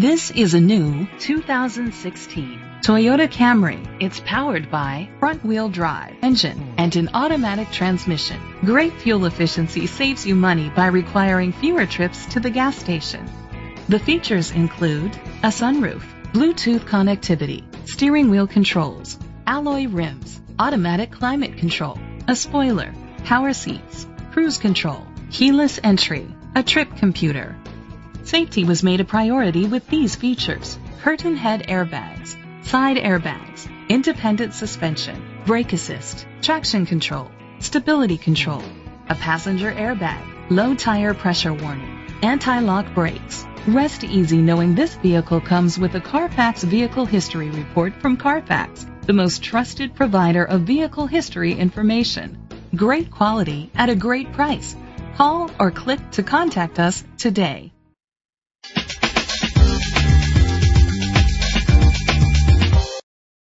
This is a new 2016 Toyota Camry. It's powered by front-wheel drive engine and an automatic transmission. Great fuel efficiency saves you money by requiring fewer trips to the gas station. The features include a sunroof, Bluetooth connectivity, steering wheel controls, alloy rims, automatic climate control, a spoiler, power seats, cruise control, keyless entry, a trip computer. Safety was made a priority with these features: curtain head airbags, side airbags, independent suspension, brake assist, traction control, stability control, a passenger airbag, low tire pressure warning, anti-lock brakes. Rest easy knowing this vehicle comes with a Carfax Vehicle History Report from Carfax, the most trusted provider of vehicle history information. Great quality at a great price. Call or click to contact us today.